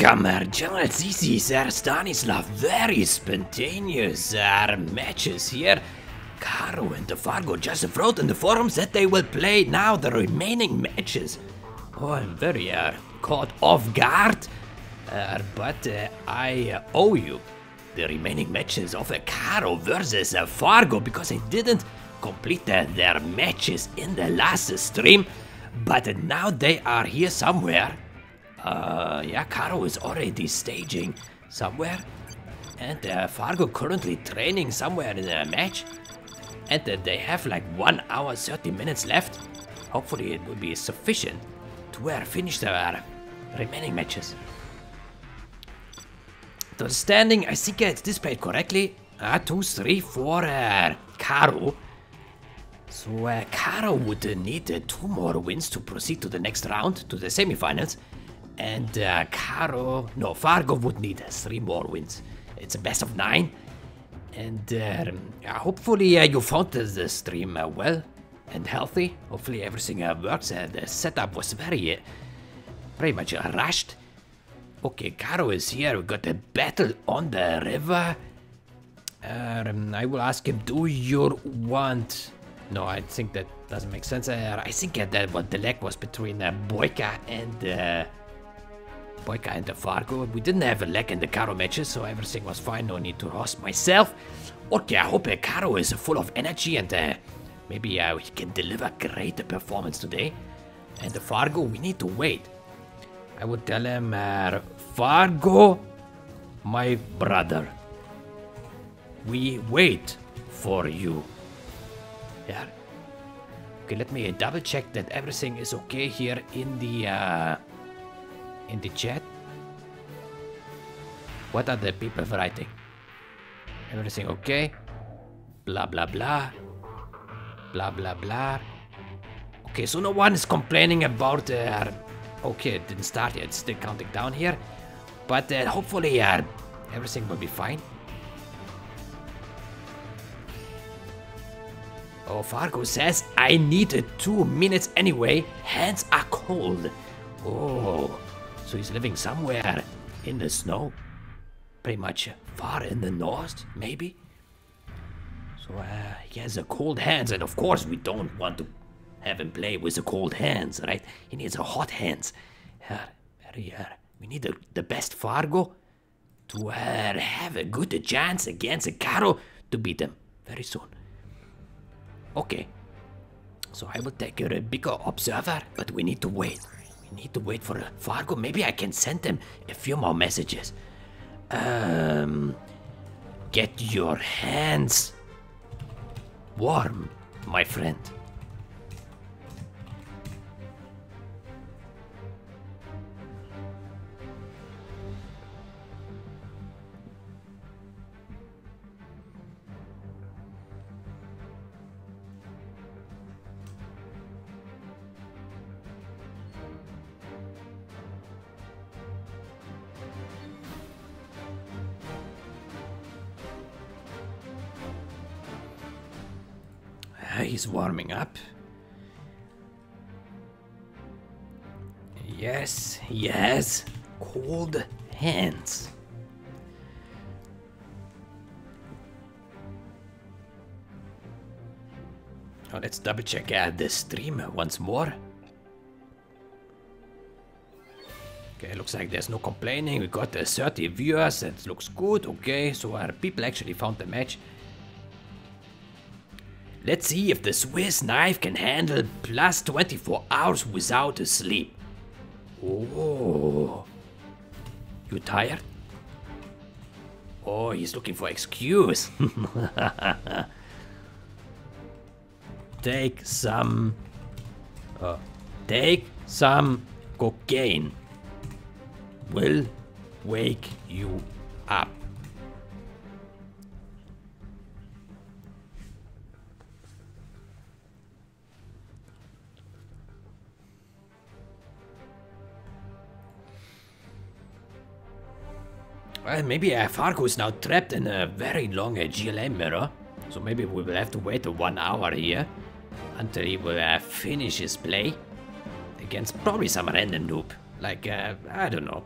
Welcome, gentlemen. This is Stanislav. Very spontaneous matches here. KaRRo and the Fargo just wrote in the forums that they will play now the remaining matches. Oh, I'm very caught off guard, but I owe you the remaining matches of KaRRo versus Fargo because I didn't complete their matches in the last stream, but now they are here somewhere. Yeah, KaRRo is already staging somewhere, and Fargo currently training somewhere in a match, and they have like 1 hour 30 minutes left. Hopefully it will be sufficient to finish their remaining matches. The standing, I think it's displayed correctly, 2, 3, 4 KaRRo. So KaRRo would need 2 more wins to proceed to the next round, to the semifinals. And Fargo would need 3 more wins. It's a best of 9. And hopefully you found the stream well and healthy. Hopefully everything works. The setup was very, pretty much rushed. Okay, KaRRo is here. We got a battle on the river. I will ask him, do you want... No, I think that doesn't make sense. I think that what the lag was between Boyka and... Boyka and the Fargo. We didn't have a lag in the KaRRo matches, so everything was fine. No need to host myself. Okay, I hope KaRRo is full of energy and maybe he can deliver great performance today. And the Fargo, we need to wait. I would tell him, Fargo, my brother, we wait for you. Yeah. Okay, let me double check that everything is okay here in the chat. What are the people writing? Everything okay? Blah blah blah. Blah blah blah. Okay, so no one is complaining about... okay, it didn't start yet. It's still counting down here. But hopefully everything will be fine. Oh, Fargo says, I need 2 minutes anyway. Hands are cold. Oh... So he's living somewhere in the snow, pretty much far in the north, maybe. So he has cold hands, and of course we don't want to have him play with the cold hands, right? He needs hot hands. We need the best Fargo to have a good chance against KaRRo to beat him very soon. Okay, so I will take a bigger observer, but we need to wait. Need to wait for Fargo. Maybe I can send him a few more messages. Get your hands warm, my friend. He's warming up. Yes, yes. Cold hands. Oh, let's double check the stream once more. Okay, looks like there's no complaining. We got 30 viewers. That looks good. Okay, so our people actually found the match. Let's see if the Swiss knife can handle plus 24 hours without a sleep. Oh, you tired? Oh, he's looking for excuse. Take some cocaine. Will wake you up. Well, maybe Fargo is now trapped in a very long GLA mirror, so maybe we will have to wait 1 hour here until he will finish his play against probably some random noob, like I don't know.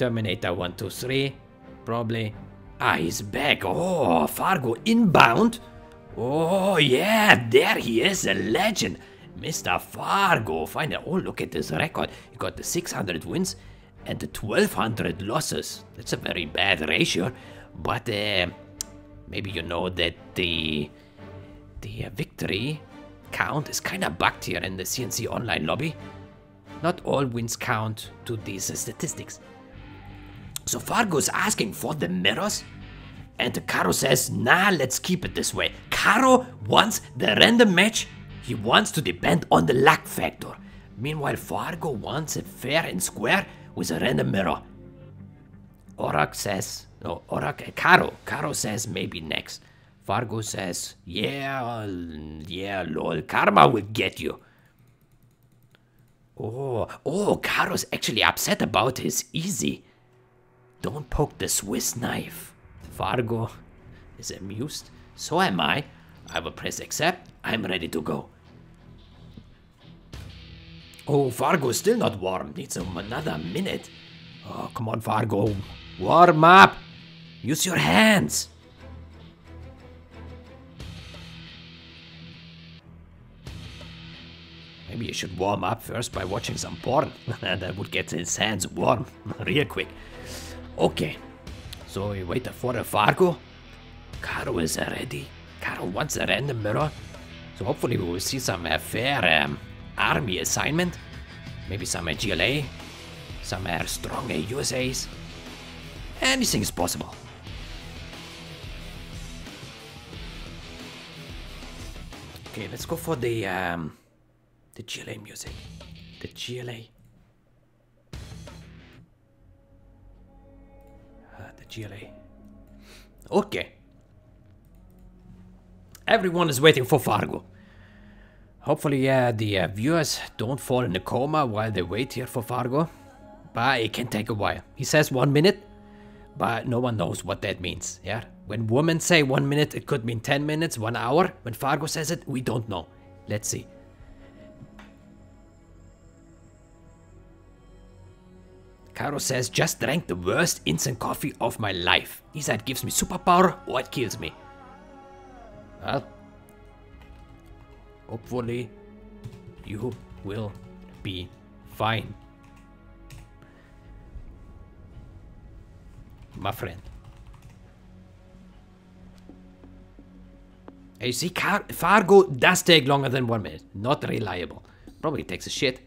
Terminator 123, probably. Ah, he's back. Oh, Fargo inbound. Oh, yeah, there he is, a legend. Mr. Fargo, finally. Oh, look at this record. He got the 600 wins and the 1200 losses. That's a very bad ratio. But maybe you know that the victory count is kind of bugged here in the CNC Online lobby. Not all wins count to these statistics. So Fargo's asking for the mirrors, and KaRRo says, nah, let's keep it this way. KaRRo wants the random match. He wants to depend on the luck factor. Meanwhile, Fargo wants it fair and square with a random mirror. KaRRo says maybe next. Fargo says, yeah, lol, karma will get you. Oh, KaRRo's actually upset about his easy. Don't poke the Swiss knife. Fargo is amused. So am I. I will press accept. I'm ready to go. Oh, Fargo's still not warm. Needs another minute. Oh, come on, Fargo. Warm up. Use your hands. Maybe you should warm up first by watching some porn. That would get his hands warm real quick. Okay, so we wait for a Fargo. KaRRo is ready. KaRRo wants a random mirror. So hopefully we will see some fair army assignment. Maybe some GLA. Some strong USAs. Anything is possible. Okay, let's go for the GLA music. The GLA. GLA. Okay. Everyone is waiting for Fargo. Hopefully the viewers don't fall in a coma while they wait here for Fargo. But it can take a while. He says 1 minute, but no one knows what that means. Yeah. When women say 1 minute, it could mean 10 minutes, 1 hour. When Fargo says it, we don't know. Let's see. KaRRo says, just drank the worst instant coffee of my life. Either it gives me superpower or it kills me. Well, hopefully you will be fine, my friend. You see, Fargo does take longer than 1 minute. Not reliable. Probably takes a shit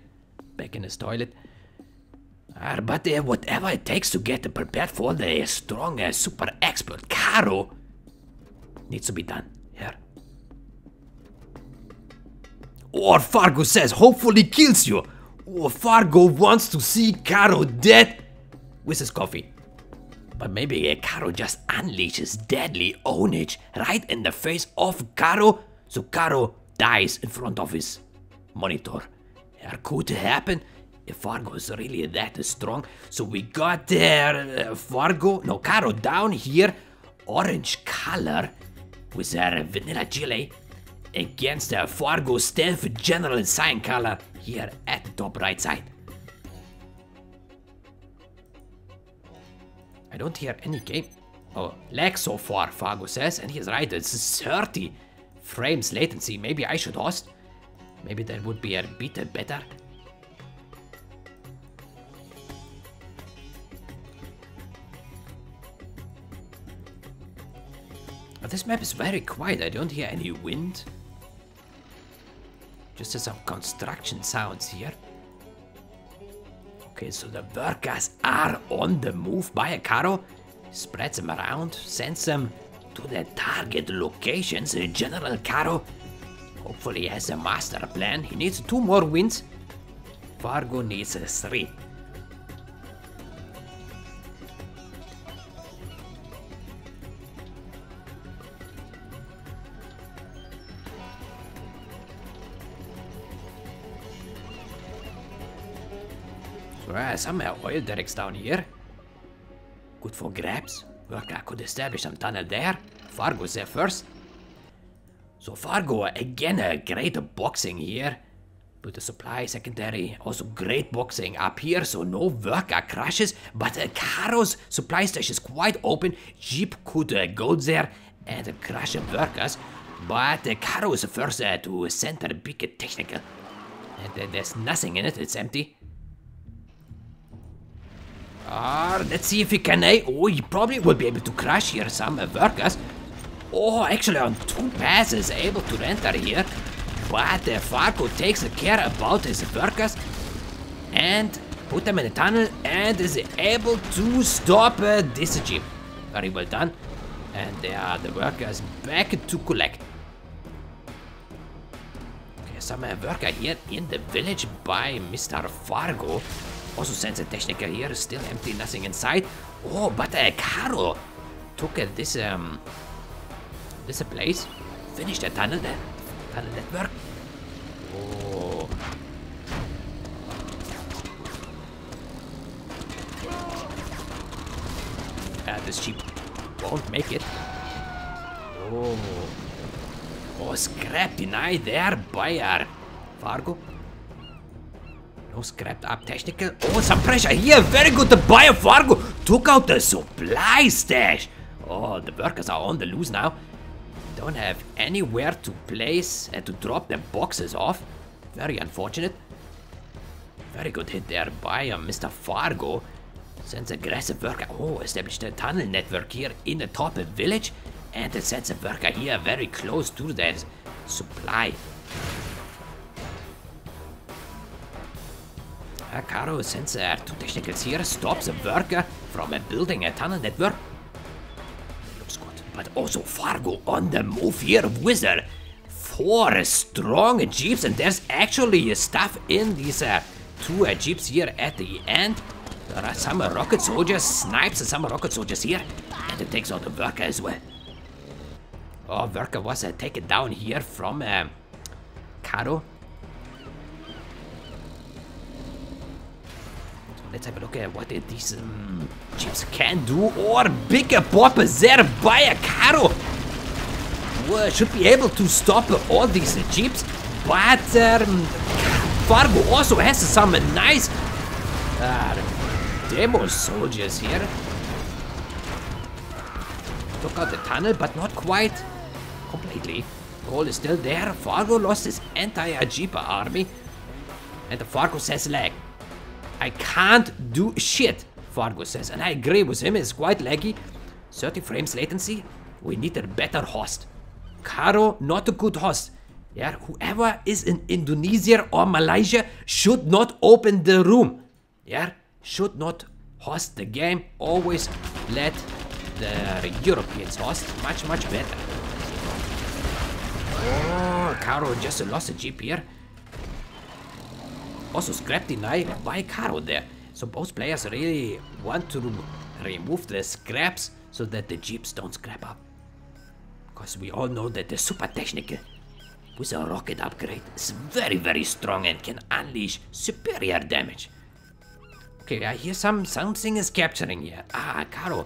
back in his toilet. But whatever it takes to get prepared for the strong super expert KaRRo needs to be done here. Or Fargo says, hopefully kills you. Or Fargo wants to see KaRRo dead with his coffee. But maybe KaRRo just unleashes deadly ownage right in the face of KaRRo. So KaRRo dies in front of his monitor. It could happen. If Fargo is really that strong. So we got there KaRRo down here, orange color with her vanilla chili against Fargo stealth general sign color here at the top right side. I don't hear any game. Oh, lag so far, Fargo says, and he's right, it's 30 frames latency. Maybe I should host. Maybe that would be a bit better. This map is very quiet, I don't hear any wind. Just some construction sounds here. Okay, so the workers are on the move by KaRRo. Spreads them around, sends them to their target locations. General KaRRo hopefully has a master plan. He needs 2 more wins. Fargo needs 3. Somehow oil derricks down here. Good for grabs. Worker could establish some tunnel there. Fargo's there first. So Fargo again a great boxing here. Put a supply secondary, also great boxing up here, so no worker crashes, but KaRRo's supply station is quite open. Jeep could go there and crush workers, but KaRRo is the first to center a big technical. And there's nothing in it, it's empty. Let's see if he can, oh, he probably will be able to crush here some workers. Oh, actually on two passes able to enter here. But Fargo takes care about his workers and put them in a tunnel and is able to stop this jeep. Very well done. And there are the workers back to collect. Okay, some worker here in the village by Mr. Fargo. Also sends a technical here, still empty, nothing inside. Oh, but KaRRo took this place, finished the tunnel there. Tunnel network. Oh. This sheep won't make it. Oh. Oh, scrap denied there by our Fargo. No scrapped up technical. Oh, some pressure here. Very good to buy a Fargo. Took out the supply stash. Oh, the workers are on the loose now. Don't have anywhere to place and to drop the boxes off. Very unfortunate. Very good hit there by Mr. Fargo. Sends aggressive worker. Oh, established a tunnel network here in the top of village. And it sends a worker here very close to the supply. KaRRo sends two technicals here, stops a worker from building a tunnel network. Looks good, but also Fargo on the move here with four strong jeeps, and there's actually stuff in these two jeeps here at the end. There are some rocket soldiers, snipes and some rocket soldiers here, and it takes out the worker as well. Oh, worker was taken down here from KaRRo. Let's have a look at what these chips can do. Or bigger pop there by a KaRRo. Well, should be able to stop all these chips, but Fargo also has some nice demo soldiers here. Took out the tunnel, but not quite completely. Goal is still there. Fargo lost his entire jeep army, and the Fargo says lag. I can't do shit, Fargo says, and I agree with him, it's quite laggy. 30 frames latency, we need a better host. KaRRo, not a good host. Yeah, whoever is in Indonesia or Malaysia should not open the room. Yeah, should not host the game, always let the Europeans host, much better. Oh, KaRRo just lost a jeep here. Also scrap deny by KaRRo there. So both players really want to remove the scraps so that the jeeps don't scrap up. Because we all know that the super technical with a rocket upgrade is very strong and can unleash superior damage. Okay, I hear something is capturing here. Ah, KaRRo,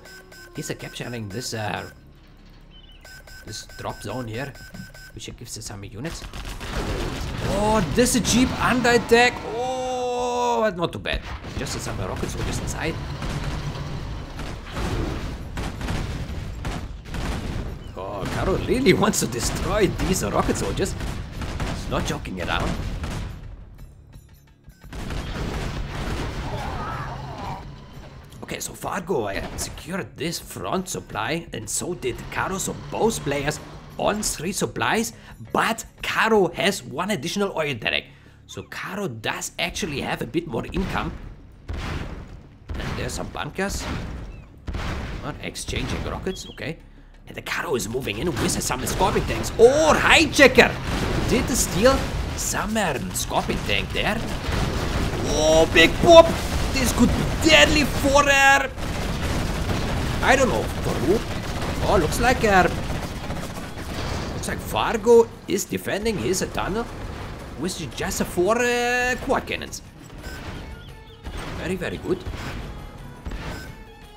he's capturing this drop zone here, which gives us some units. Oh, this is jeep under attack. Oh, not too bad. Just some rockets were just inside. Oh, KaRRo really wants to destroy these rockets or just not joking around. Okay, so Fargo secured this front supply, and so did KaRRo. So both players on three supplies, but KaRRo has one additional oil derrick. So KaRRo does actually have a bit more income. And there's some bunkers. Not exchanging rockets, okay. And the KaRRo is moving in with some scorpion tanks. Or hijacker! Did steal some scorpion tank there. Oh, big pop! This could be deadly for her. I don't know, for who? Oh, looks like her. Like Fargo is defending his tunnel with just four quad cannons. Very good.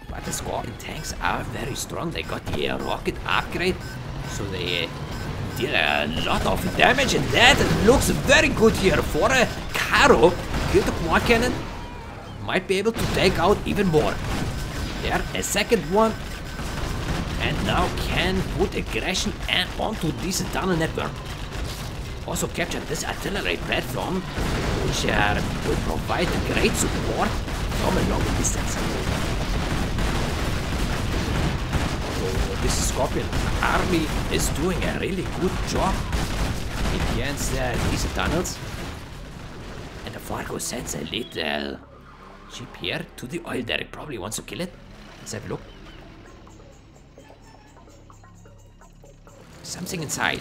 But the scorpion tanks are very strong. They got the rocket upgrade, so they deal a lot of damage, and that looks very good here for KaRRo. Kill the quad cannon, might be able to take out even more. There, a second one, and now can put aggression and onto this tunnel network. Also capture this artillery platform, which will provide great support from a long distance. This Scorpion army is doing a really good job against these tunnels. And the Fargo sends a little ship here to the oil derrick. Probably wants to kill it. Let's have a look. Something inside.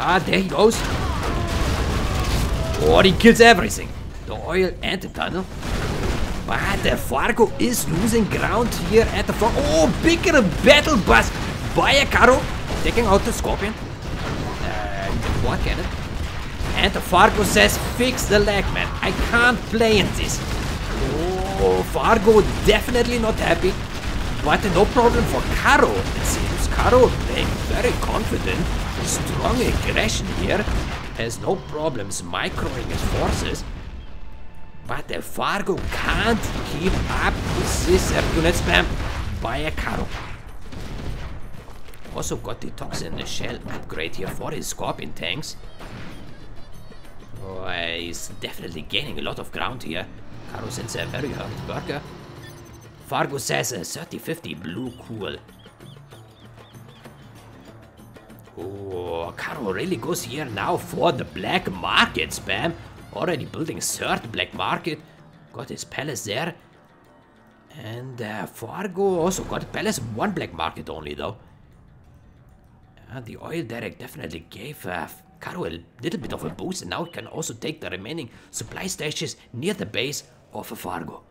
Ah, there he goes. Oh, he kills everything. The oil and the tunnel. But the Fargo is losing ground here at the front. Oh, bigger battle bus by a KaRRo, taking out the Scorpion. What can it? And the Fargo says, fix the lag, man. I can't play in this. Oh, Fargo definitely not happy. But no problem for KaRRo, it seems. KaRRo being very confident. Strong aggression here. Has no problems microing his forces. But the Fargo can't keep up with this unit spam by a KaRRo. Also got the Toxin Shell upgrade here for his Scorpion tanks. Oh, he's definitely gaining a lot of ground here. KaRRo sends a very hurt worker. Fargo says a 3050 blue cool. Oh, KaRRo really goes here now for the black market spam. Already building third black market, got his palace there, and Fargo also got a palace, one black market only though. And the oil derrick definitely gave KaRRo a little bit of a boost, and now it can also take the remaining supply stashes near the base of Fargo.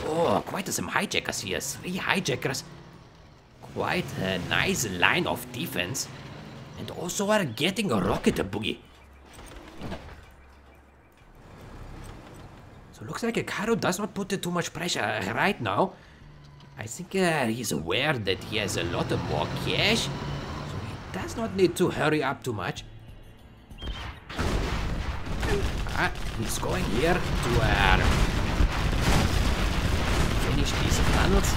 Oh, quite some hijackers here, 3 hijackers, quite a nice line of defense, and also are getting a rocket boogie. So looks like KaRRo does not put too much pressure right now. I think he's aware that he has a lot of more cash, so he does not need to hurry up too much. He's going here to finish these tunnels.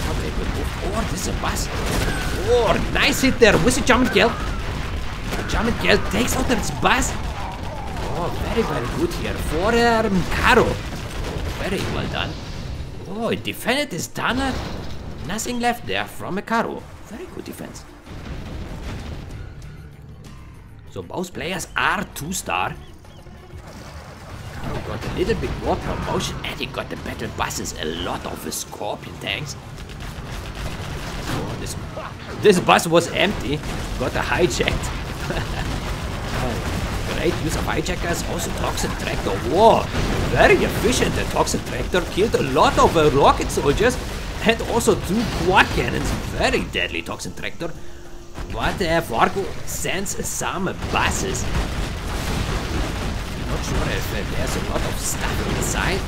Probably will move. Oh, this is a bus. Oh, nice hit there with the Jarmen Kell. Jarmen Kell takes out this bus. Oh, very, very good here for KaRRo. Very well done. Oh, it defended his tunnel. Nothing left there from KaRRo. Very good defense. So both players are 2-star. KaRRo got a little bit more promotion, and he got the better buses, a lot of Scorpion tanks. Oh, this bus was empty. Got hijacked. Oh. Great use of hijackers, also Toxin Tractor. Whoa, very efficient. The Toxin Tractor killed a lot of rocket soldiers and also 2 quad cannons. Very deadly Toxin Tractor. But Fargo sends some buses. Not sure if there's a lot of stuff inside.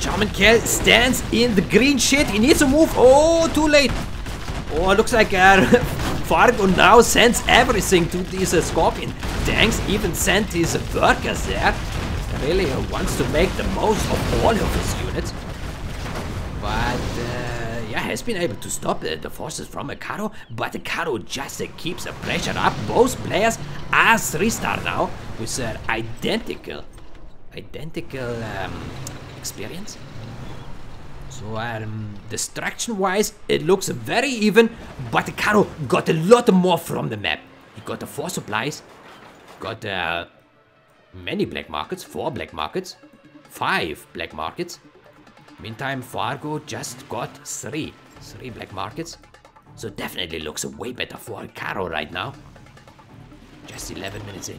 Jarmen Kell stands in the green shit. He needs to move. Oh, too late. Oh, looks like Fargo now sends everything to these Scorpion tanks. Even sent his workers there. Really wants to make the most of all of his units. But yeah, has been able to stop the forces from KaRRo. But KaRRo just keeps the pressure up. Both players are 3-star now with identical. Experience. So destruction wise it looks very even, but KaRRo got a lot more from the map. He got 4 supplies, got many black markets, 4 black markets, 5 black markets. Meantime Fargo just got 3 black markets. So definitely looks way better for KaRRo right now. Just 11 minutes in.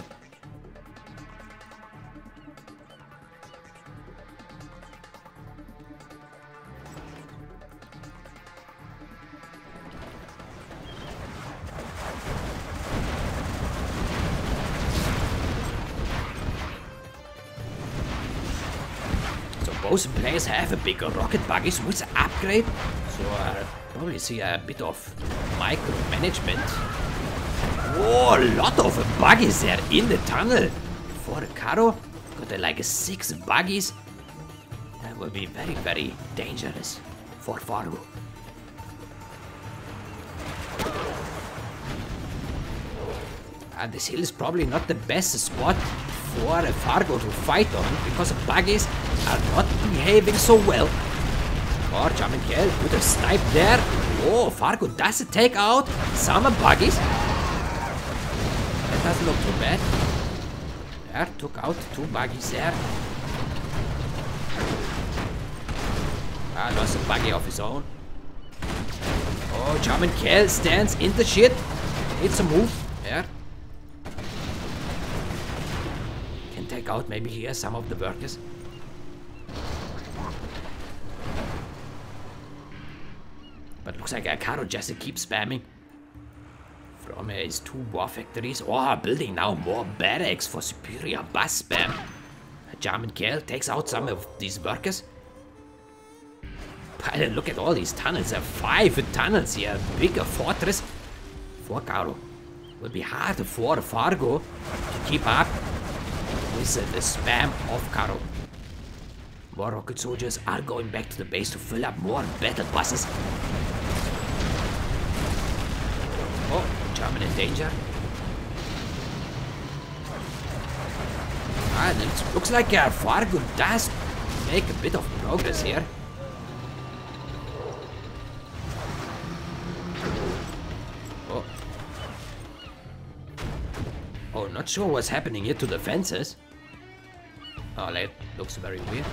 Most players have a bigger rocket buggies with upgrade, so I'll probably see a bit of micromanagement. Whoa, a lot of buggies there in the tunnel. For KaRRo, got like 6 buggies. That will be very, very dangerous for Fargo. And this hill is probably not the best spot for Fargo to fight on, because buggies are not behaving so well. Or Jarmen Kell with a snipe there. Oh, Fargo does take out some buggies. That doesn't look too bad. There, took out 2 buggies there. Ah, lost a buggy of his own. Oh, Jarmen Kell stands in the shit. It's a move there. Can take out maybe here some of the workers. But looks like KaRRo just keeps spamming from his 2 war factories. Oh, building now more barracks for superior bus spam. Jarmen Kell takes out some of these workers. But look at all these tunnels. There are 5 tunnels here. Bigger fortress for KaRRo. Will be hard for Fargo to keep up with the spam of KaRRo. More rocket soldiers are going back to the base to fill up more battle buses. Oh, Jarmen in danger. And it looks like Fargo does make a bit of progress here. Oh, not sure what's happening here to the fences. Oh, that looks very weird.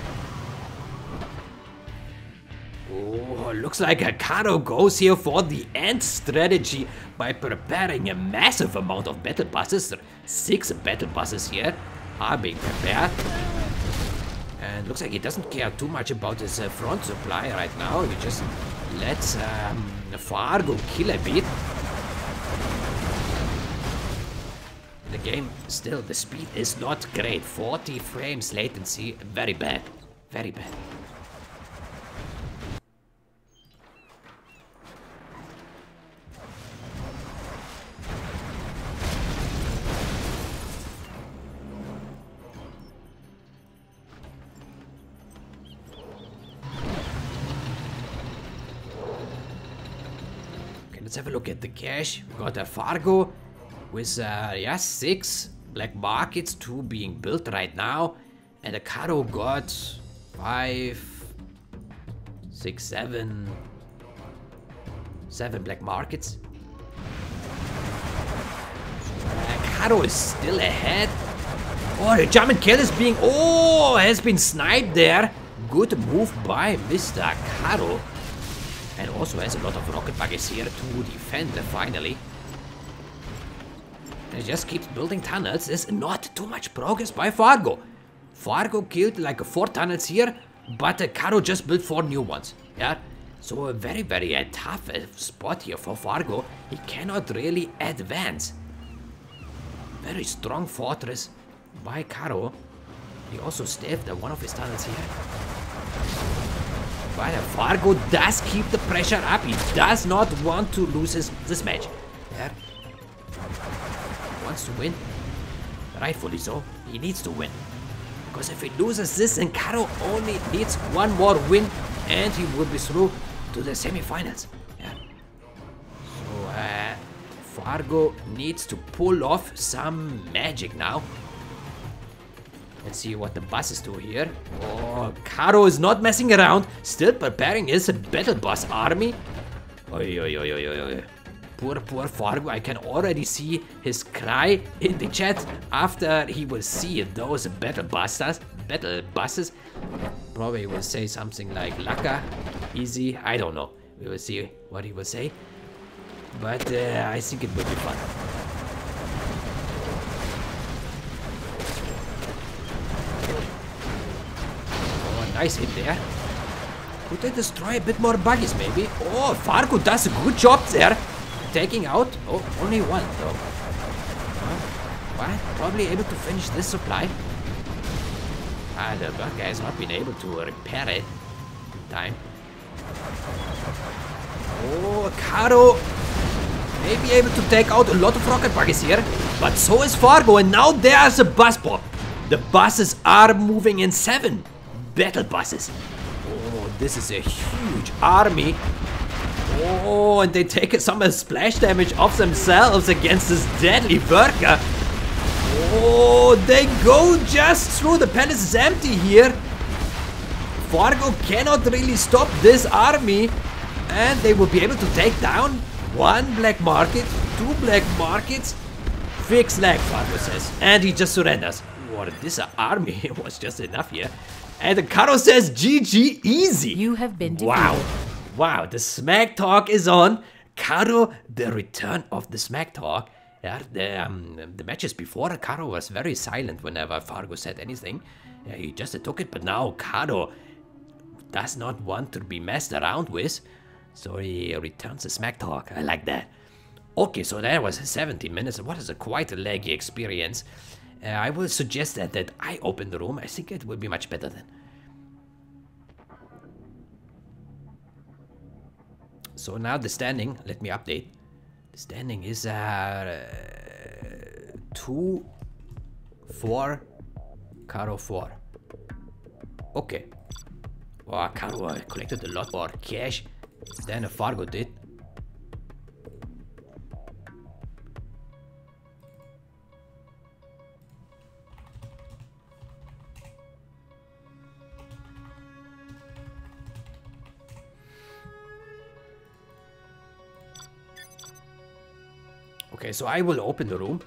Oh, looks like KaRRo goes here for the end strategy by preparing a massive amount of battle buses. 6 battle buses here are being prepared. And looks like he doesn't care too much about his front supply right now. He just lets Fargo kill a bit. The game, still, the speed is not great. 40 frames latency, very bad. Very bad. Okay, let's have a look at the cache. We've got a Fargo with 6 black markets, 2 being built right now, and KaRRo got 7 black markets. KaRRo is still ahead. Oh, the Jarmen Kell is being, oh, has been sniped there. Good move by Mr. KaRRo, and also has a lot of rocket buggies here to defend finally. It just keeps building tunnels. There's not too much progress by Fargo. Fargo killed like 4 tunnels here, but KaRRo just built 4 new ones. Yeah, so a very, very tough spot here for Fargo. He cannot really advance. Very strong fortress by KaRRo. He also stabbed one of his tunnels here. But Fargo does keep the pressure up. He does not want to lose this match. Yeah. Wants to win, rightfully so. He needs to win, because if he loses this, then KaRRo only needs 1 more win and he will be through to the semi-finals. Yeah. So Fargo needs to pull off some magic now. Let's see what the buses do here. Oh, KaRRo is not messing around, still preparing his battle bus army. Oy, oy, oy, oy, oy, oy. Poor Fargo, I can already see his cry in the chat after he will see those battle buses. Probably will say something like "laka," easy, I don't know. We will see what he will say. But I think it will be fun. Oh, nice hit there. Could they destroy a bit more buggies maybe? Oh, Fargo does a good job there. Taking out, oh, only 1 though. But probably able to finish this supply. The bug has not been able to repair it in time. Oh, KaRRo may be able to take out a lot of rocket buggies here, but so is Fargo, and now there's a bus pop. The buses are moving in 7 battle buses. Oh, this is a huge army. Oh, and they take some splash damage off themselves against this deadly worker. Oh, they go just through. The palace is empty here. Fargo cannot really stop this army, and they will be able to take down 1 black market, 2 black markets, fix lag, Fargo says, and he just surrenders. What, this army was just enough here. And KaRRo says GG easy. You have been defeated. Wow, the smack talk is on. KaRRo, the return of the smack talk. Yeah, the matches before, KaRRo was very silent whenever Fargo said anything. Yeah, he just took it, but now KaRRo does not want to be messed around with, so he returns the smack talk. I like that. Okay, so that was 70 minutes. What is quite a laggy experience. I will suggest that I open the room. I think it will be much better then. So now the standing, let me update. The standing is 2-4, KaRRo 4. Okay. Wow, KaRRo collected a lot more cash than Fargo did. Okay, so I will open the room.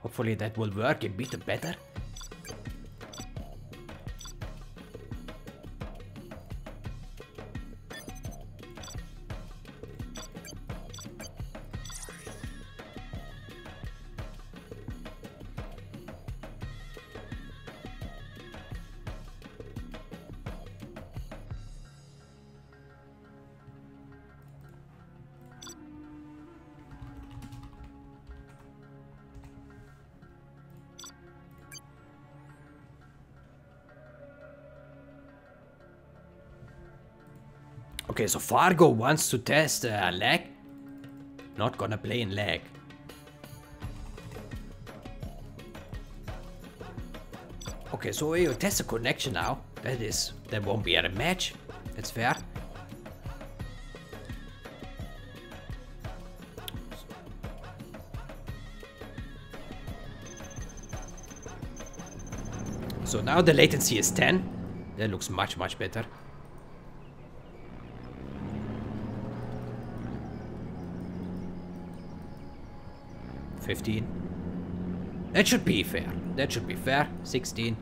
Hopefully that will work a bit better. Okay, so Fargo wants to test lag. Not gonna play in lag. Okay, so we'll test the connection now. That won't be a match. That's fair. So now the latency is 10. That looks much, much better. That should be fair. 16.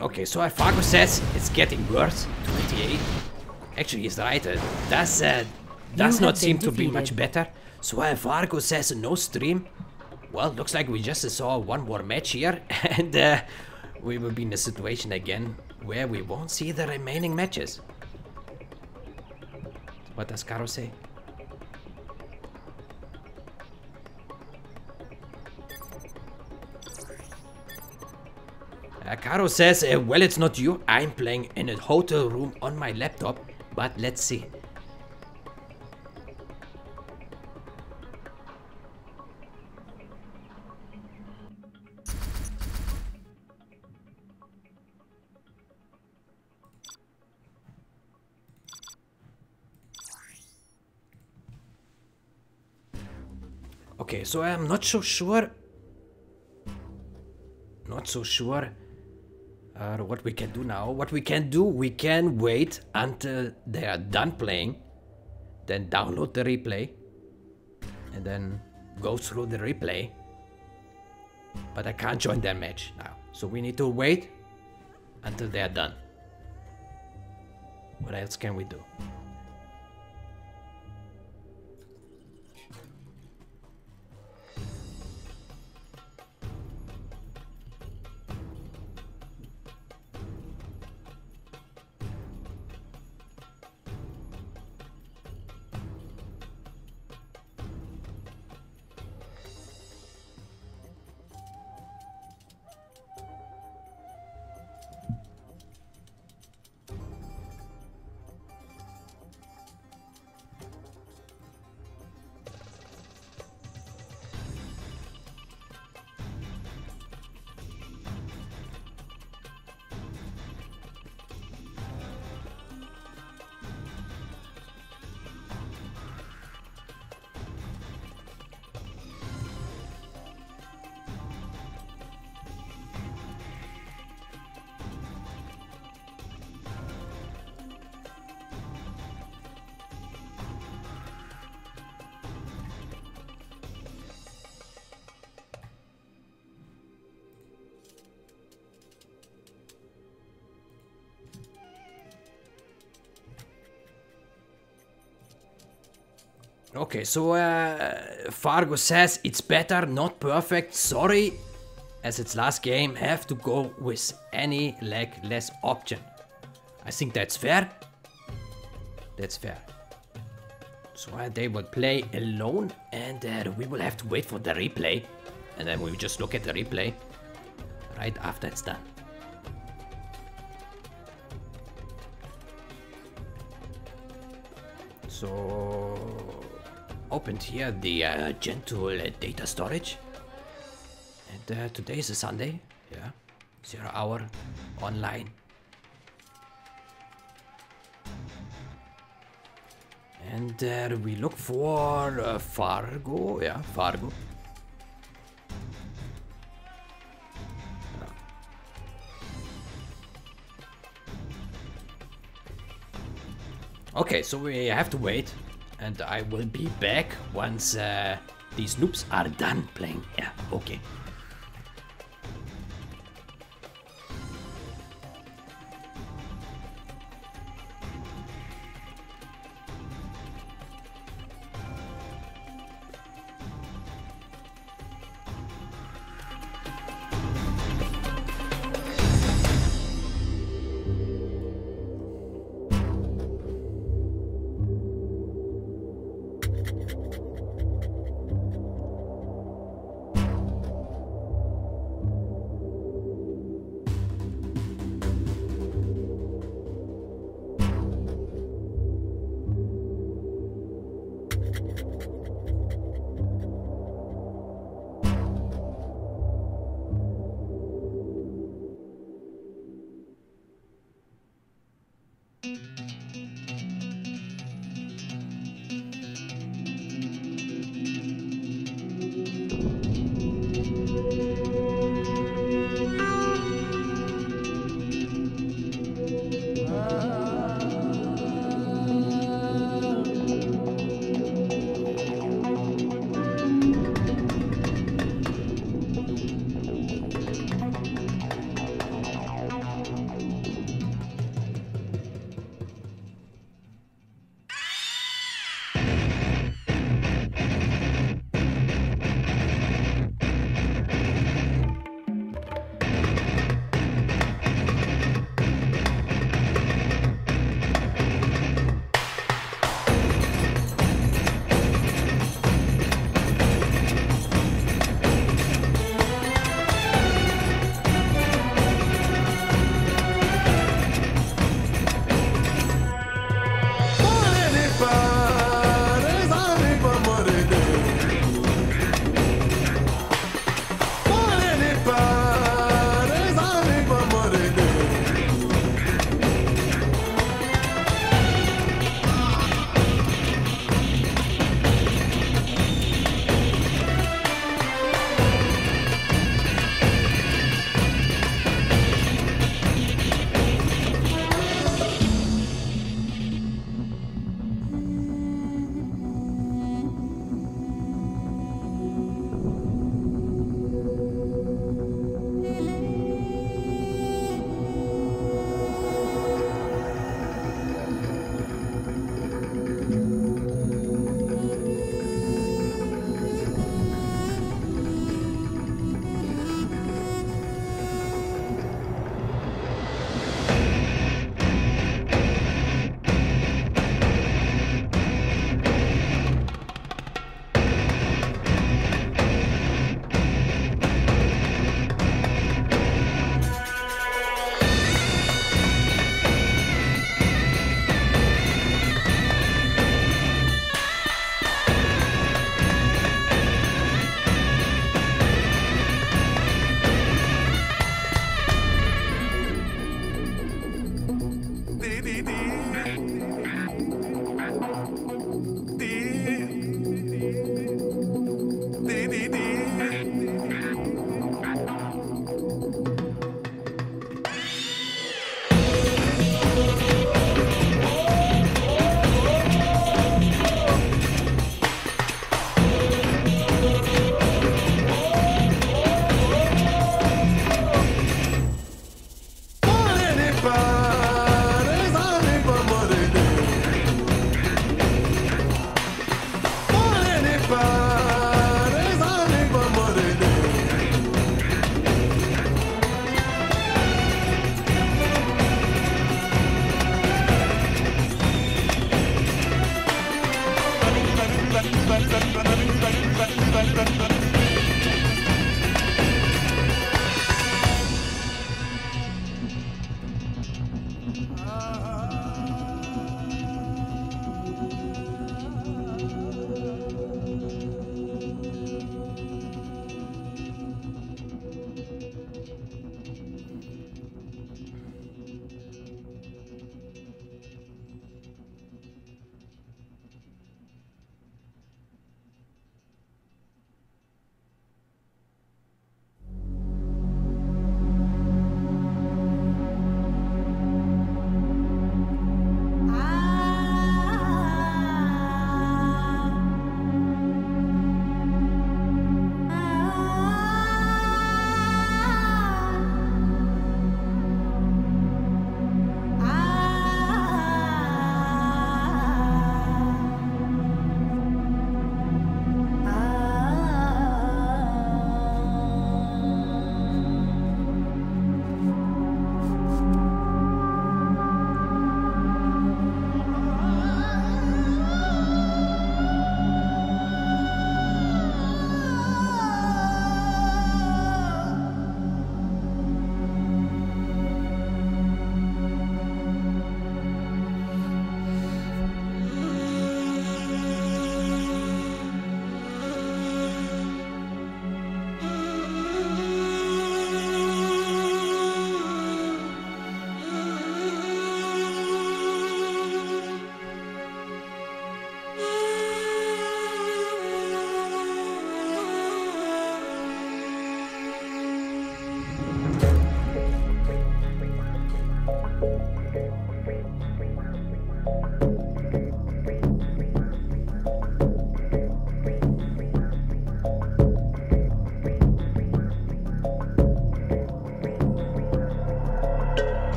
Okay, so Fargo says it's getting worse. 28. Actually, he's right. It does not seem to be much better. So Fargo says no stream. Well, looks like we just saw 1 more match here, and we will be in a situation again where we won't see the remaining matches. What does KaRRo say? KaRRo says, well, it's not you. I'm playing in a hotel room on my laptop, but let's see. Okay, so I'm not so sure. What we can do now, we can wait until they are done playing, then download the replay, and then go through the replay, but I can't join their match now, so we need to wait until they are done. What else can we do? Okay, so Fargo says it's better, not perfect, sorry. As its last game, have to go with any legless option. I think that's fair. That's fair. So they will play alone, and we will have to wait for the replay. And then we will just look at the replay right after it's done. So, opened here the gentle data storage. And today is a Sunday, yeah, 0 hour online. And we look for Fargo, yeah, Fargo. Okay, so we have to wait, and I will be back once these noobs are done playing. Yeah, okay.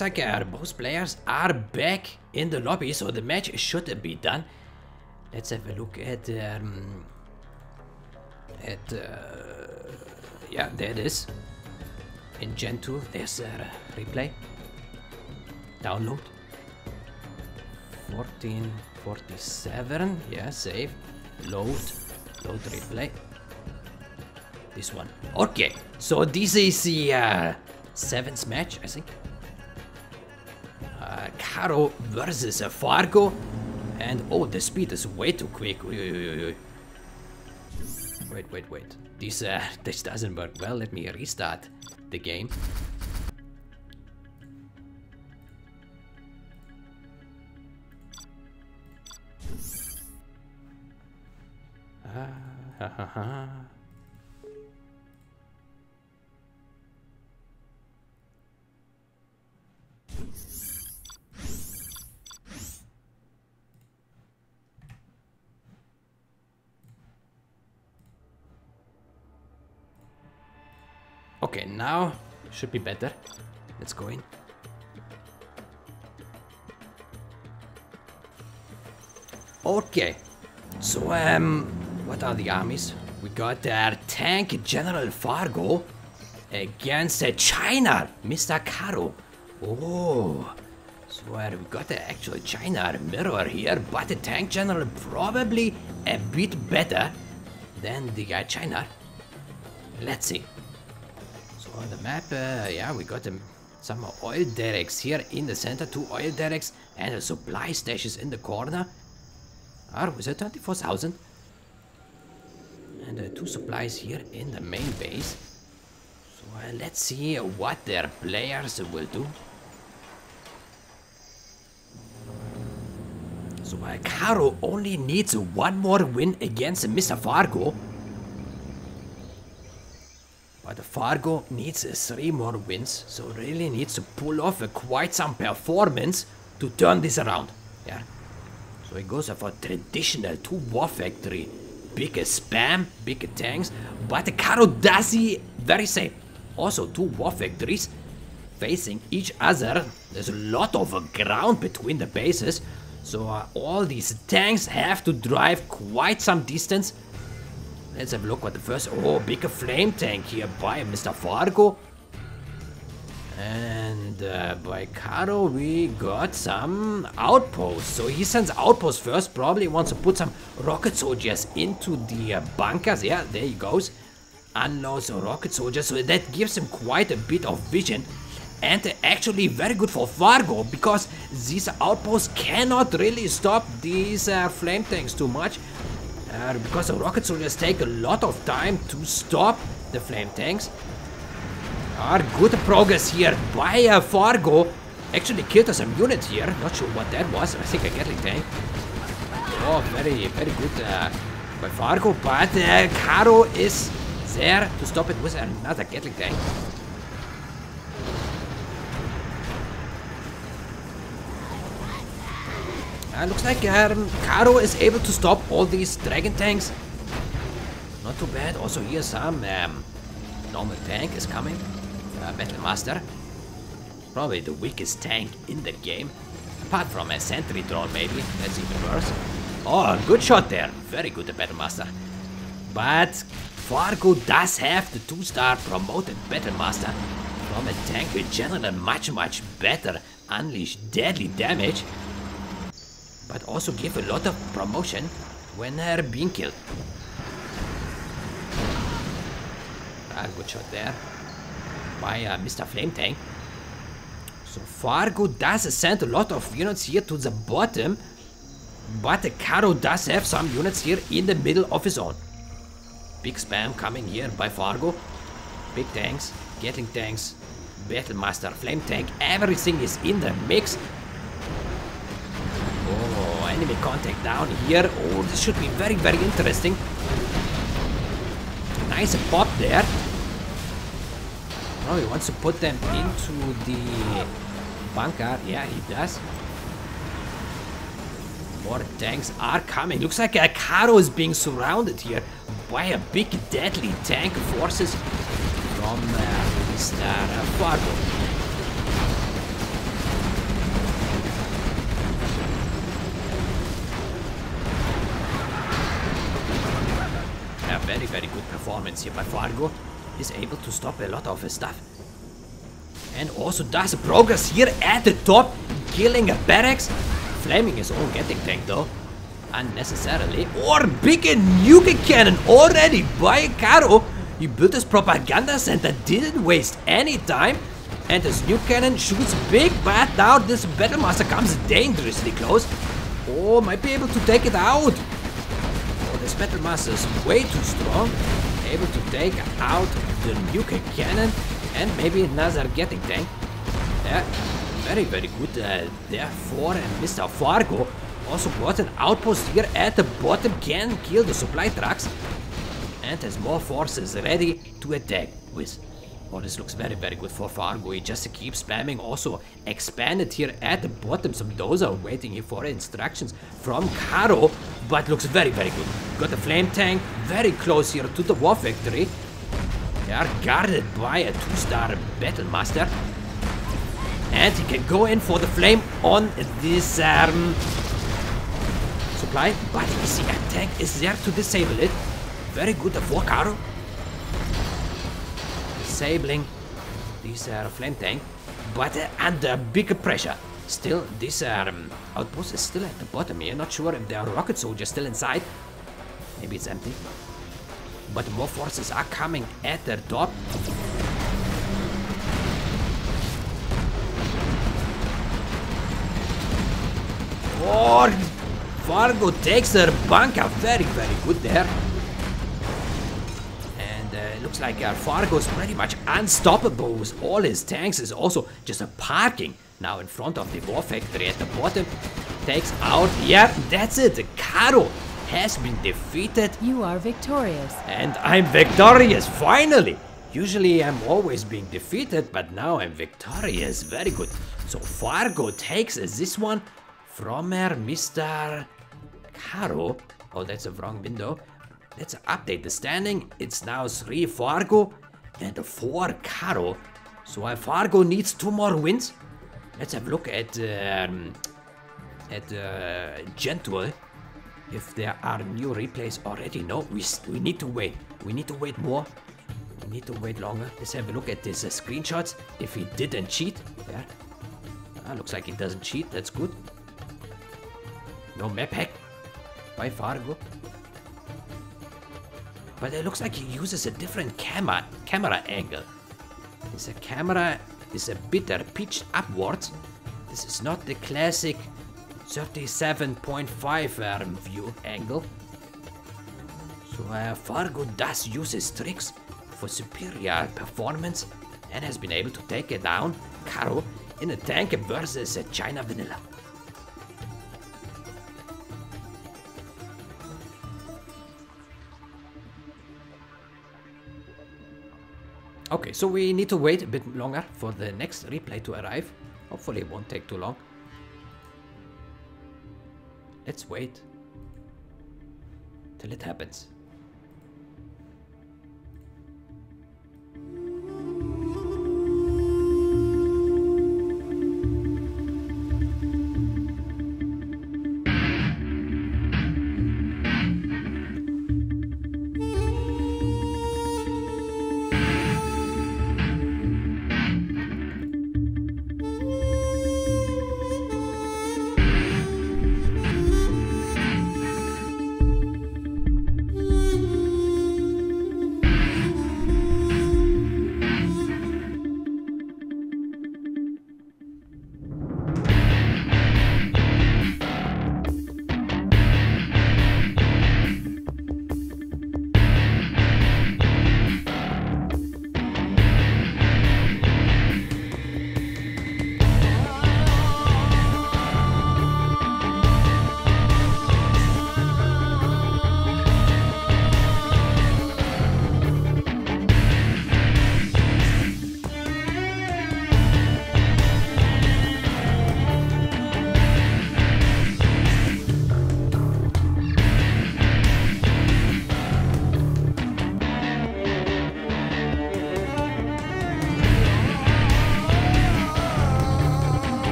looks like both players are back in the lobby, so the match should be done. Let's have a look yeah, there it is. In Gen 2, there's a replay. Download. 1447, yeah, save. Load replay. This one. Okay, so this is the seventh match, I think. KaRRo versus Fargo. And oh, the speed is way too quick. Wait. This doesn't work well. Let me restart the game. Okay, now should be better. Let's go in. Okay, so what are the armies? We got our tank General Fargo against China, Mr. KaRRo. Oh, so we got the actual China mirror here, but the tank general probably a bit better than the guy China. Let's see. On the map, yeah, we got some oil derricks here in the center, 2 oil derricks and a supply stations in the corner. Or was it 24,000? And 2 supplies here in the main base. So let's see what their players will do. So KaRRo only needs 1 more win against Mr. Fargo. But Fargo needs 3 more wins, so really needs to pull off quite some performance to turn this around. Yeah. So he goes for traditional 2 war factory, big spam, big tanks, but KaRRo does the very same. Also 2 war factories facing each other. There's a lot of ground between the bases, so all these tanks have to drive quite some distance. Let's have a look at the first. Oh, big flame tank here by Mr. Fargo. And by KaRRo we got some outposts. So he sends outposts first. Probably wants to put some rocket soldiers into the bunkers. Yeah, there he goes. Unloads rocket soldiers. So that gives him quite a bit of vision. And actually very good for Fargo, because these outposts cannot really stop these flame tanks too much. Because the rocket soldiers take a lot of time to stop the flame tanks. Good progress here by Fargo. Actually killed us some unit here. Not sure what that was. I think a Gatling tank. Oh, very, very good by Fargo. But KaRRo is there to stop it with another Gatling tank. Looks like KaRRo is able to stop all these dragon tanks. Not too bad. Also here some normal tank is coming. Battle Master. Probably the weakest tank in the game. Apart from a sentry drone maybe. That's even worse. Oh, good shot there. Very good, the Battle Master. But Fargo does have the 2-star promoted Battle Master. From a tank with general much better unleashed deadly damage. But also give a lot of promotion when they're being killed. Good shot there by Mr. Flame Tank. So Fargo does send a lot of units here to the bottom, but KaRRo does have some units here in the middle of his own. Big spam coming here by Fargo. Big tanks, Gatling tanks, Battle Master, Flame Tank, everything is in the mix. Enemy contact down here. Oh, this should be very interesting. Nice pop there. Oh, he wants to put them into the bunker. Yeah, he does. More tanks are coming. Looks like KaRRo is being surrounded here by a big deadly tank forces from Mr. Fargo. here by Fargo is able to stop a lot of his stuff. And also does progress here at the top, killing a barracks. Flaming his own getting tank though, unnecessarily. Or big and nuke cannon already by KaRRo. He built his propaganda center, didn't waste any time. And his nuke cannon shoots big, but now this battlemaster comes dangerously close. Oh, might be able to take it out. Oh, this battlemaster is way too strong. Able to take out the nuke cannon. And maybe another getting tank. Yeah, very, very good. Therefore, Mr. Fargo also got an outpost here at the bottom, can kill the supply trucks, and has more forces ready to attack with. Oh, this looks very, very good for Fargo. He just keeps spamming. Also expanded here at the bottom. Some those are waiting here for instructions from KaRRo, but looks very, very good. Got the flame tank very close here to the war factory. They are guarded by a 2-star battlemaster, and he can go in for the flame on this supply, but you see a tank is there to disable it. Very good for KaRRo, disabling this flame tank, but under bigger pressure. Still, this outpost is still at the bottom here. Not sure if there are rocket soldiers still inside. Maybe it's empty. But more forces are coming at their top. Oh, Fargo takes their bunker. Very, very good there. And it looks like Fargo is pretty much unstoppable with all his tanks. Is also just a parking now in front of the war factory at the bottom. Takes out. Yeah, that's it. KaRRo has been defeated. You are victorious. And I'm victorious, finally. Usually I'm always being defeated, but now I'm victorious. Very good. So Fargo takes this one from Mr. KaRRo. Oh, that's the wrong window. Let's update the standing. It's now 3 Fargo and 4 KaRRo. So Fargo needs 2 more wins. Let's have a look at Gentle. If there are new replays already, no, we need to wait. We need to wait more. We need to wait longer. Let's have a look at these screenshots. If he didn't cheat, there. Looks like he doesn't cheat. That's good. No map hack by Fargo. But it looks like he uses a different camera angle. His camera is a bit pitched upwards. This is not the classic 37.5 view angle. So Fargo does use his tricks for superior performance and has been able to take it down KaRRo in a tank versus a China Vanilla. Okay, so we need to wait a bit longer for the next replay to arrive. Hopefully it won't take too long. Let's wait till it happens.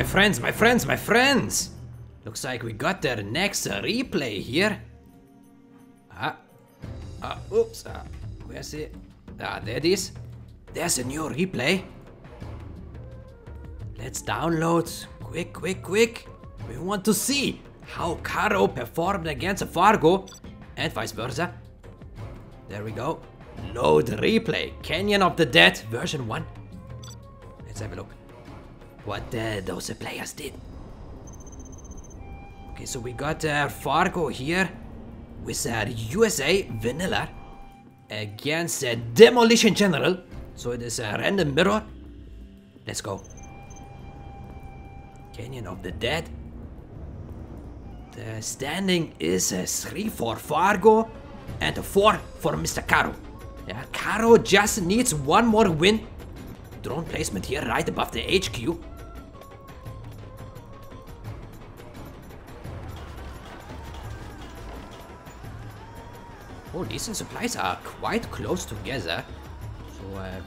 my friends, my friends, my friends! Looks like we got their next replay here. Oops. Where's it? There it is. There's a new replay. Let's download. Quick, quick, quick. We want to see how KaRRo performed against Fargo and vice versa. There we go. Load replay. Canyon of the Dead version 1. Let's have a look. What those players did. Okay, so we got Fargo here with USA Vanilla against Demolition General. So it is a random mirror. Let's go. Canyon of the Dead. The standing is a 3 for Fargo and a 4 for Mr. KaRRo. Yeah, KaRRo just needs one more win. Drone placement here right above the HQ. Oh, these supplies are quite close together, so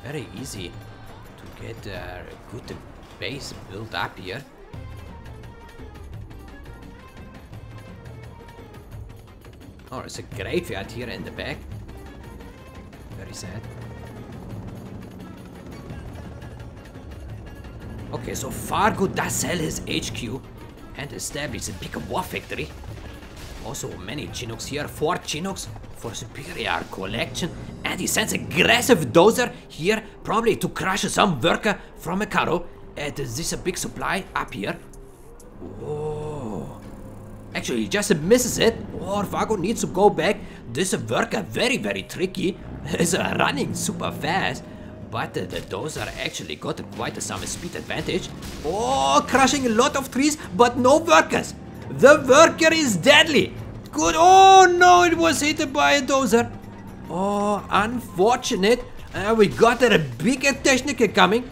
very easy to get a good base built up here. Oh, it's a graveyard here in the back. Very sad. Okay, so Fargo does sell his HQ and establish a big war factory. Also many Chinooks here, 4 Chinooks for superior collection. And he sends aggressive dozer here, probably to crush some worker from a KaRRo. And this is a big supply up here. Oh, actually he just misses it. Or Fargo needs to go back. This worker very, very tricky. He's running super fast. But the dozer actually got quite some speed advantage. Oh, crushing a lot of trees, but no workers. The worker is deadly. Good. Oh no, it was hit by a dozer. Oh, unfortunate. We got a bigger technical coming.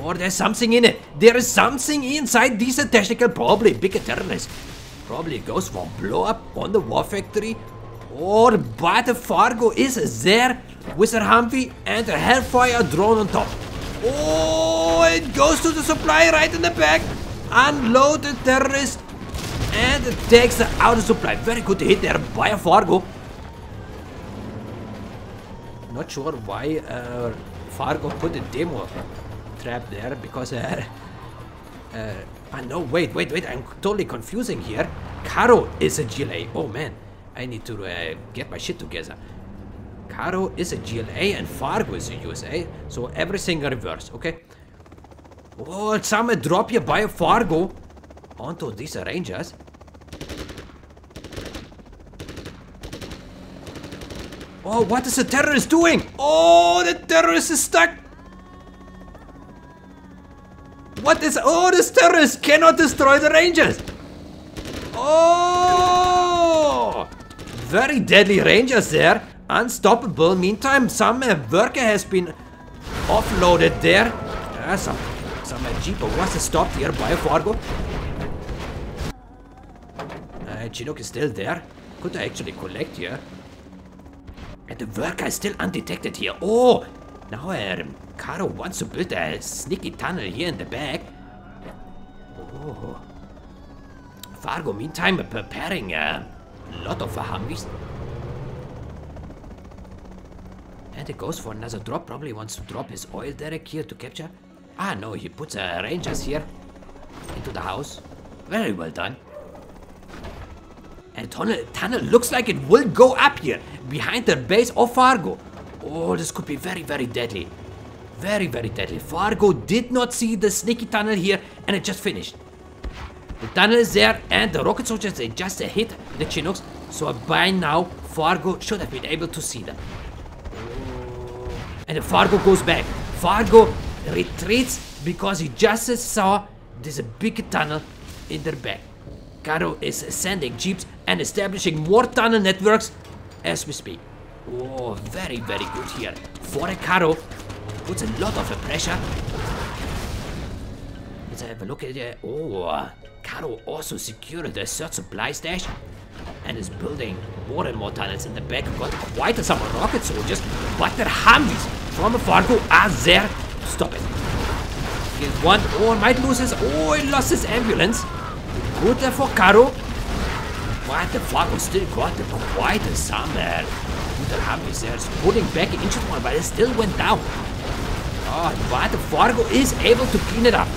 Or there's something in it. There is something inside these technical, probably bigger terrorists. Probably goes for blow up on the war factory. Or but Fargo is there with her Humvee and a Hellfire drone on top. Oh, it goes to the supply right in the back. Unload the terrorist and takes out the supply. Very good hit there by Fargo. Not sure why Fargo put a demo trap there, because no, wait, I'm totally confusing here. KaRRo is a GLA. Oh man, I need to get my shit together. KaRRo is a GLA and Fargo is a USA, so everything reverse, okay? Oh, some drop here by Fargo onto these Rangers. Oh, what is the terrorist doing? Oh, the terrorist is stuck. What is... Oh, this terrorist cannot destroy the Rangers. Oh, very deadly Rangers there. Unstoppable. Meantime, some worker has been offloaded there. Some Jeep was stopped here by Fargo. Chinook is still there. Could I actually collect here? And the worker is still undetected here. Oh, now KaRRo wants to build a sneaky tunnel here in the back. Oh, Fargo meantime preparing a lot of Humvees. And it goes for another drop. Probably wants to drop his oil derrick here to capture. Ah no, he puts Rangers here into the house. Very well done. And tunnel looks like it will go up here behind the base of Fargo. Oh, this could be very, very deadly. Very, very deadly. Fargo did not see the sneaky tunnel here and it just finished. The tunnel is there and the rocket soldiers, they just hit the Chinooks. So by now, Fargo should have been able to see them. And Fargo goes back. Fargo retreats because he just saw this big tunnel in their back. KaRRo is sending jeeps and establishing more tunnel networks as we speak. Oh, very, very good here for KaRRo. Puts a lot of pressure. Let's have a look at it. Oh, KaRRo also secured the third supply stash and is building more and more tunnels in the back. Got quite some rocket soldiers, but their Humvees from Fargo are there to stop it. Here's one. Oh, it might lose his... Oh, it lost his ambulance. Good there for KaRRo. What the fuck? We still got them quite a summer. Good Hammies there is putting back into one, but it still went down. Oh, but Fargo is able to clean it up.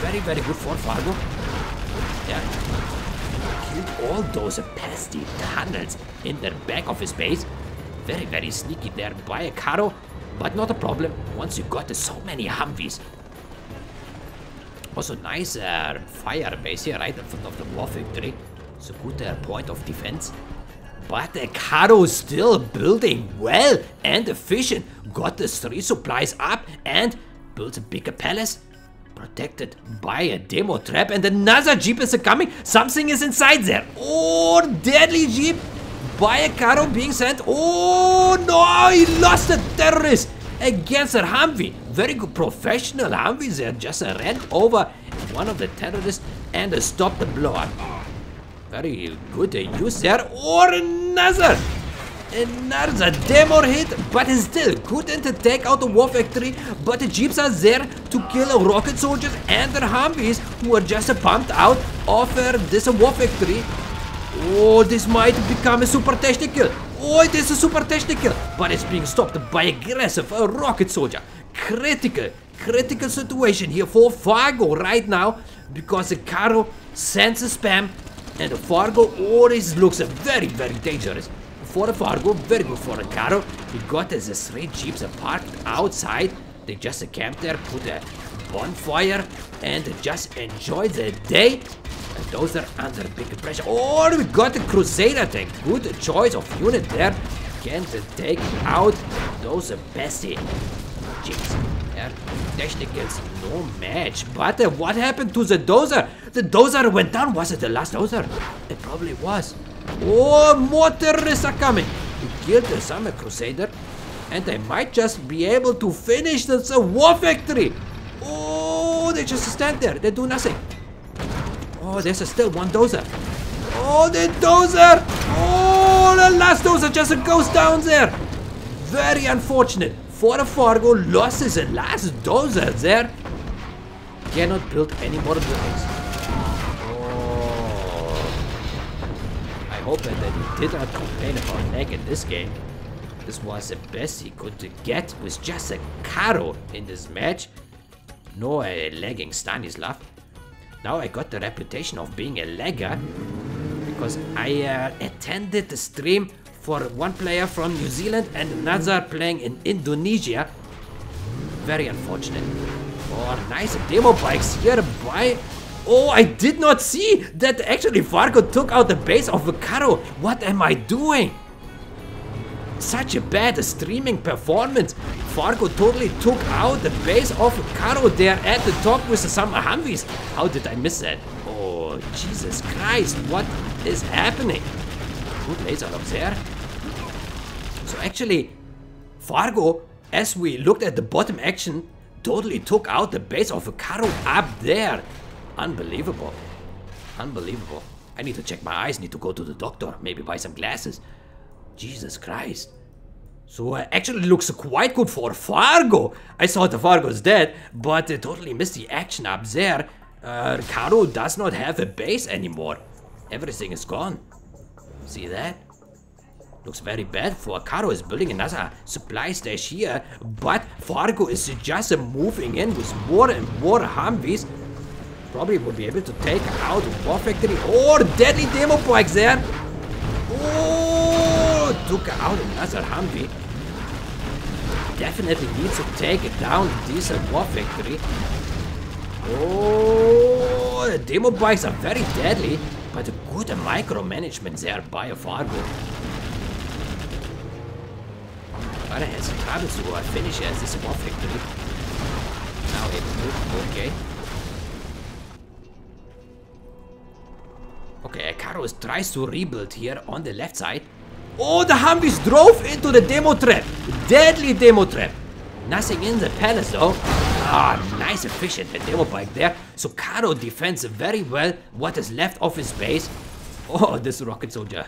Very, very good for Fargo. Yeah. Killed all those pesky tunnels in the back of his base. Very, very sneaky there by KaRRo, but not a problem once you got so many Humvees. Also nice fire base here right in front of the war factory. So good point of defense. But KaRRo still building well and efficient. Got the three supplies up and built a bigger palace. Protected by a demo trap, and another jeep is coming. Something is inside there. Oh, deadly jeep by a KaRRo being sent. Oh no, he lost a terrorist against a Humvee. Very good professional Humvees there. Just ran over one of the terrorists and stopped the blow up. Very good use there. Or another demo hit, but still couldn't take out the war factory. But the jeeps are there to kill rocket soldiers and their Humvees who are just pumped out of this war factory. Oh, this might become a super tactical. Oh, it is a super tactical, but it's being stopped by aggressive rocket soldier. Critical situation here for Fargo right now, because the KaRRo sends a spam. And Fargo always looks very, very dangerous. For Fargo, very good for KaRRo. He got the three jeeps parked outside. They just camped there, put a bonfire, and just enjoy the day. And those are under big pressure. Oh, we got the Crusader tank. Good choice of unit there. Can take out those pesky jeeps. Technicals no match, but what happened to the dozer? The dozer went down. Was it the last dozer? It probably was. Oh, more terrorists are coming. He killed the Summer Crusader, and they might just be able to finish this war factory. Oh, they just stand there, they do nothing. Oh, there's still one dozer. Oh, the dozer. Oh, the last dozer just goes down there. Very unfortunate. For Fargo, loses the last dozer there. Cannot build any more buildings. Oh. I hope that he did not complain about lag in this game. This was the best he could get with just a KaRRo in this match. No lagging Stanislav. Now I got the reputation of being a lagger, because I attended the stream for one player from New Zealand and another playing in Indonesia. Very unfortunate. Oh, nice demo bikes here by... Oh, I did not see that actually Fargo took out the base of KaRRo. What am I doing? Such a bad streaming performance. Fargo totally took out the base of KaRRo there at the top with some Humvees. How did I miss that? Oh, Jesus Christ, what is happening? Good laser up there. So actually, Fargo, as we looked at the bottom action, totally took out the base of KaRRo up there. Unbelievable. Unbelievable. I need to check my eyes, need to go to the doctor, maybe buy some glasses. Jesus Christ. So actually looks quite good for Fargo. I thought Fargo's dead, but totally missed the action up there. KaRRo does not have a base anymore. Everything is gone. See that? Looks very bad for KaRRo is building another supply stash here, but Fargo is just moving in with more and more Humvees. Probably will be able to take out War Factory. Oh, deadly demo bikes there. Oh, took out another Humvee. Definitely needs to take down this War Factory. Oh, the demo bikes are very deadly. But a good micromanagement there by Fargo. But has trouble to finish as this war victory. Now it moved, okay. Okay, KaRRo tries to rebuild here on the left side. Oh, the Humvees drove into the demo trap. Deadly demo trap. Nothing in the palace though. Ah, nice efficient demo bike there. So KaRRo defends very well what is left of his base. Oh, this rocket soldier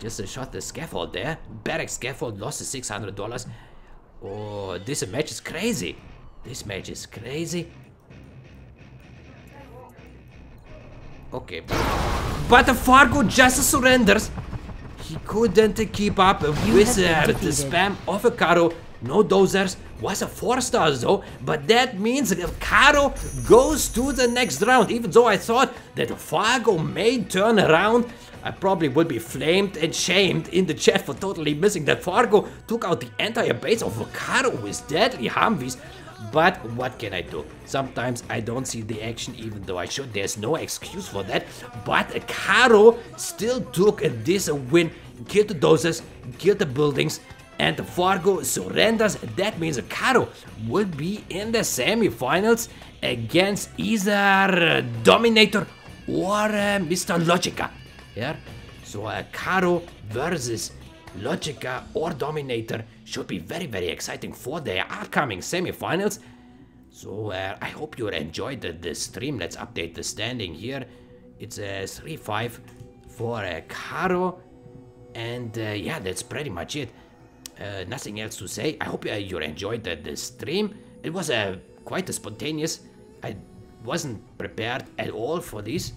just shot the scaffold there. Barrack scaffold, lost the $600. Oh, this match is crazy. Okay. But Fargo just surrenders. He couldn't keep up with the spam of KaRRo. No dozers was a 4-star though, but that means KaRRo goes to the next round. Even though I thought that Fargo may turn around, I probably would be flamed and shamed in the chat for totally missing that Fargo took out the entire base of KaRRo with deadly Humvees. But what can I do? Sometimes I don't see the action even though I should. There's no excuse for that. But KaRRo still took this win, killed the dozers, killed the buildings, and Fargo surrenders. That means KaRRo would be in the semi-finals against either Dominator or Mr. Logica. Yeah? So KaRRo versus Logica or Dominator should be very, very exciting for the upcoming semi-finals. So I hope you enjoyed the stream. Let's update the standing here. It's 3-5 for KaRRo, and yeah, that's pretty much it. Nothing else to say. I hope you enjoyed the stream. It was quite spontaneous. I wasn't prepared at all for this.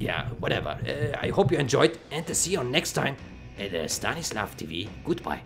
Yeah, whatever. I hope you enjoyed, and see you next time at Stanislav TV. Goodbye.